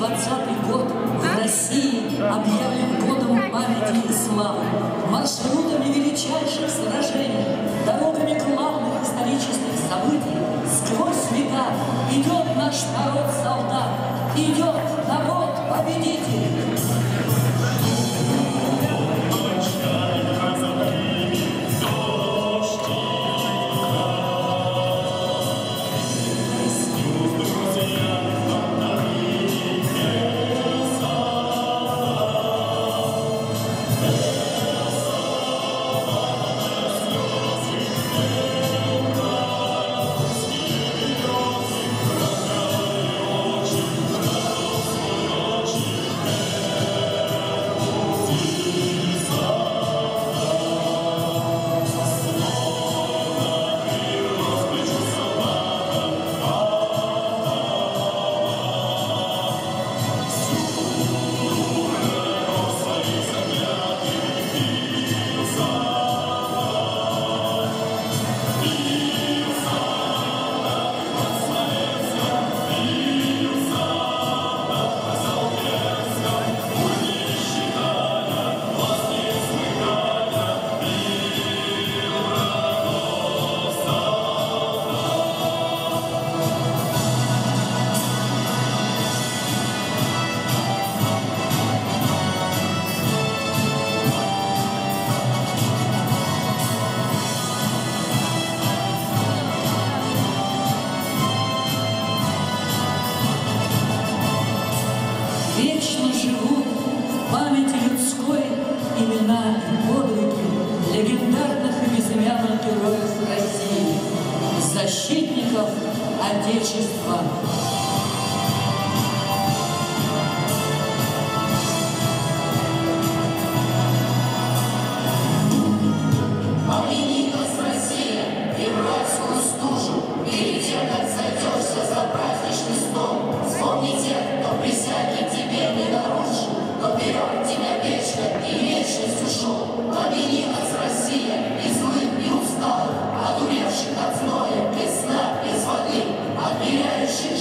2020 год в России объявлен годом памяти и славы, маршрутами величайших сражений, дорогами главных исторических событий. Сквозь века идет наш народ-солдат, идет народ-победитель. Вечно живут в памяти людской имена и подвиги легендарных и безымянных героев России, защитников Отечества.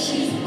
Жизнь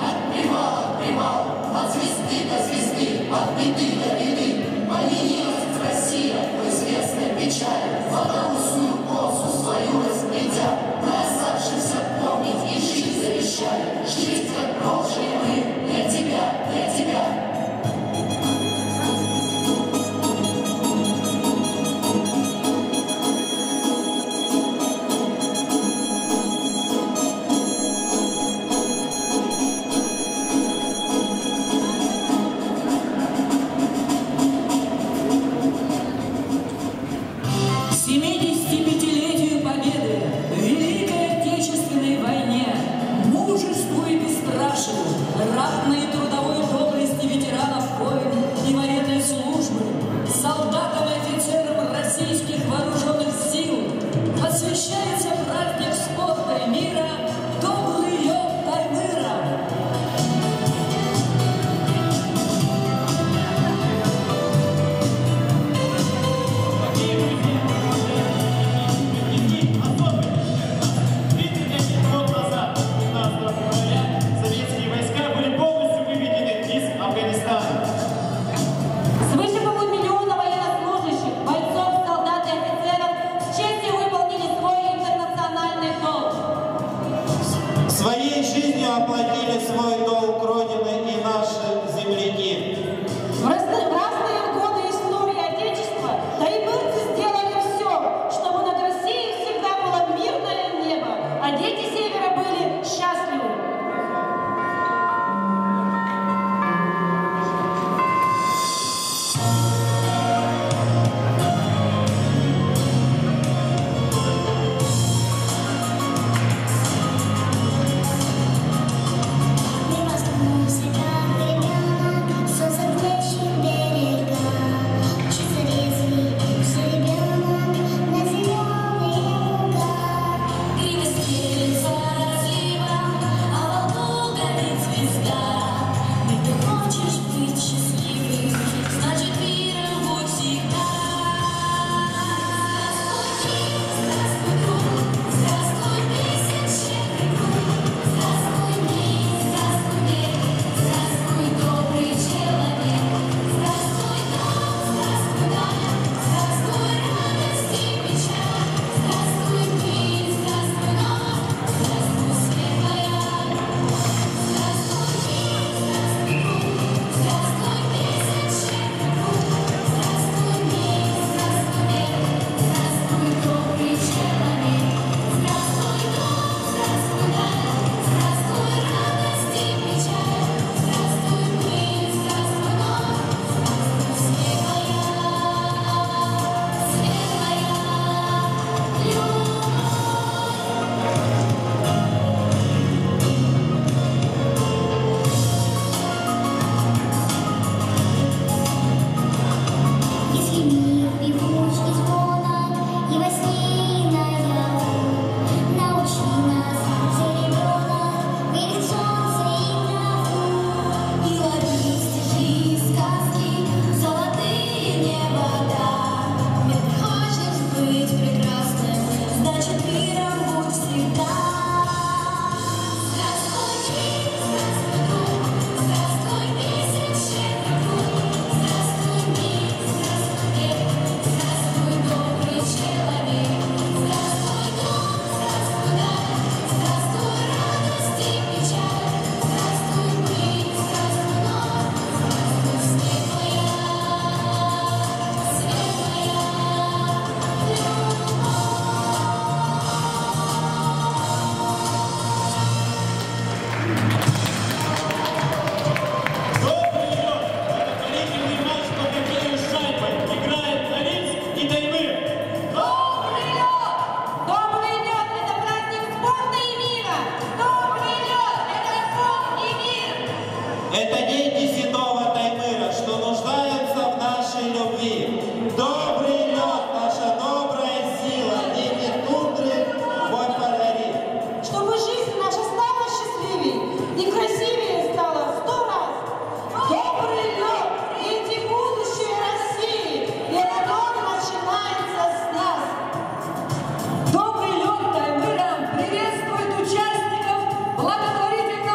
Это дети седого Таймыра, что нуждаются в нашей любви. Добрый лед, наша добрая сила, дети тундры, мой подари. Чтобы жизнь наша стала счастливее и красивее стала в 100 раз. Добрый лед, дети будущее России, и этот год начинается с нас. Добрый лед Таймыра приветствует участников благотворительного.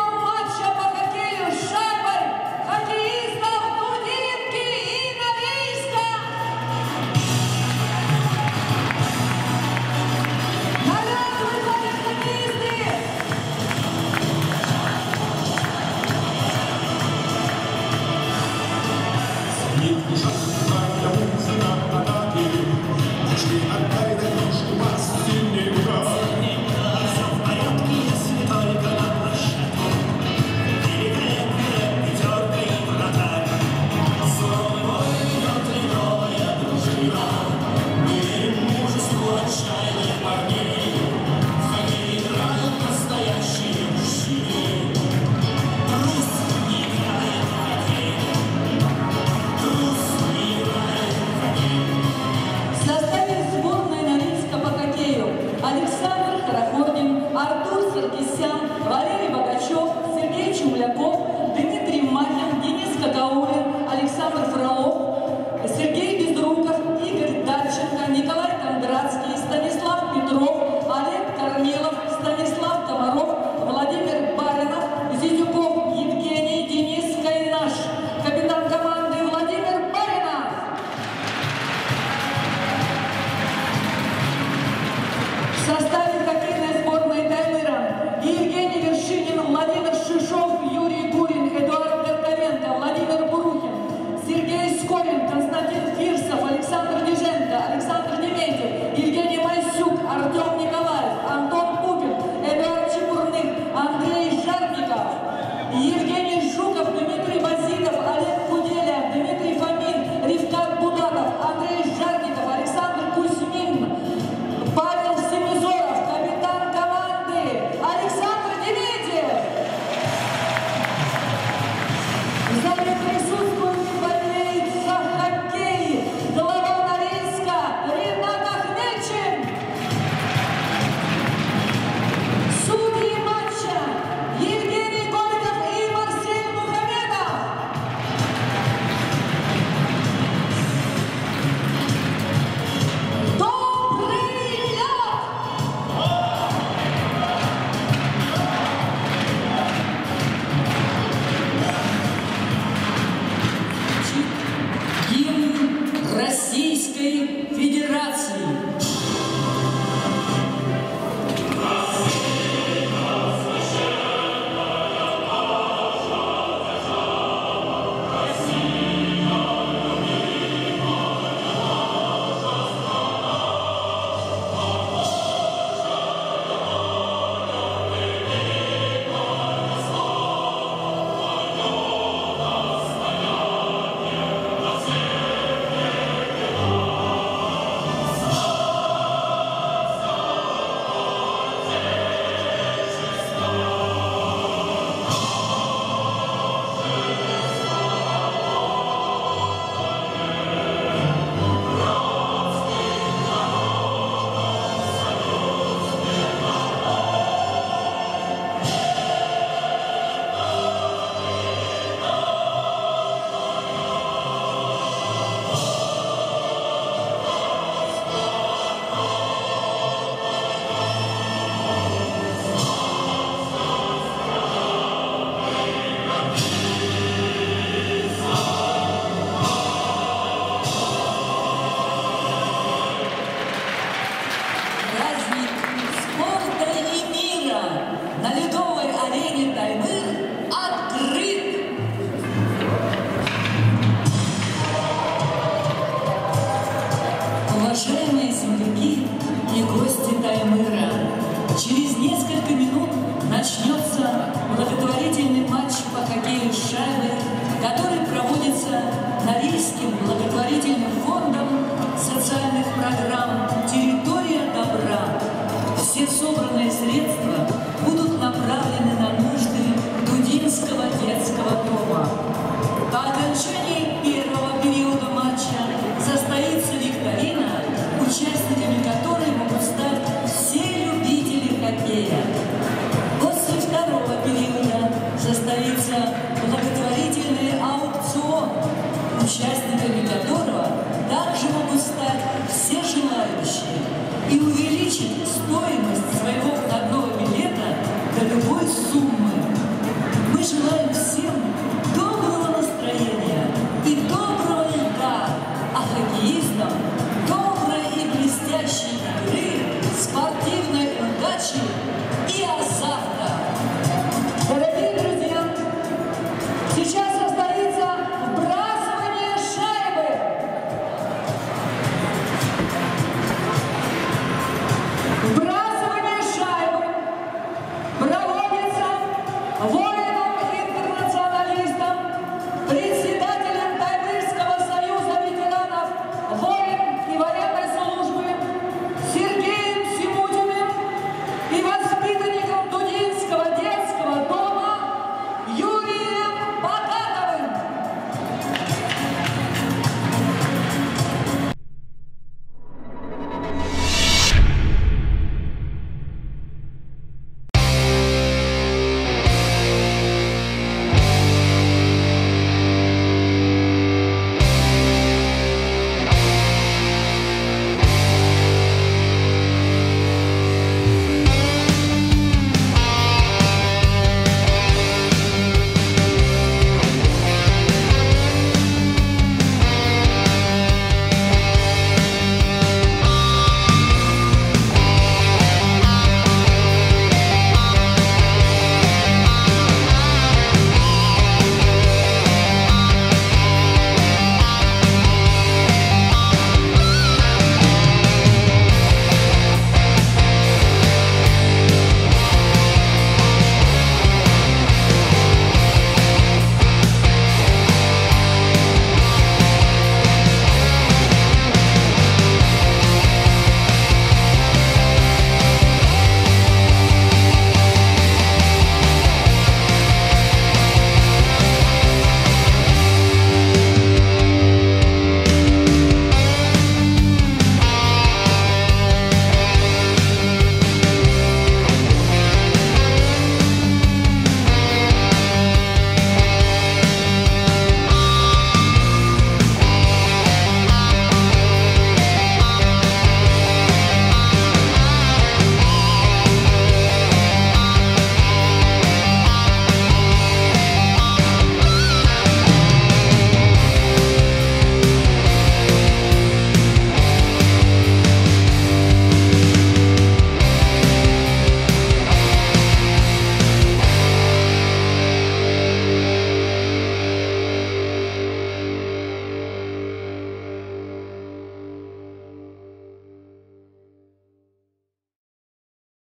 Составив сборную на благотворительный аукцион, участниками которого также могут стать все желающие и увеличить стоимость своего входного билета до любой суммы. Мы желаем всем доброго настроения и доброго льда, а хоккеистам доброй и блестящей игры, спортивной удачи и азарта. Дорогие друзья, сейчас